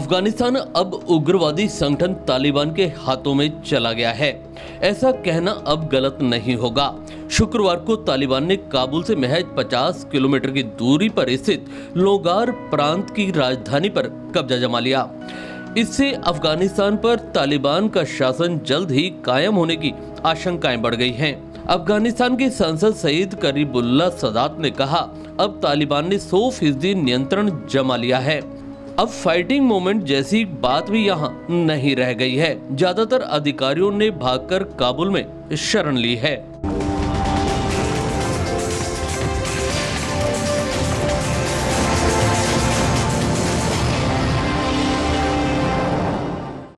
अफगानिस्तान अब उग्रवादी संगठन तालिबान के हाथों में चला गया है, ऐसा कहना अब गलत नहीं होगा। शुक्रवार को तालिबान ने काबुल से महज 50 किलोमीटर की दूरी पर स्थित लोगार प्रांत की राजधानी पर कब्जा जमा लिया। इससे अफगानिस्तान पर तालिबान का शासन जल्द ही कायम होने की आशंकाएं बढ़ गई हैं। अफगानिस्तान के सांसद सईद करीमुल्ला सदात ने कहा, अब तालिबान ने 100% नियंत्रण जमा लिया है। अब फाइटिंग मोमेंट जैसी बात भी यहाँ नहीं रह गई है। ज्यादातर अधिकारियों ने भागकर काबुल में शरण ली है।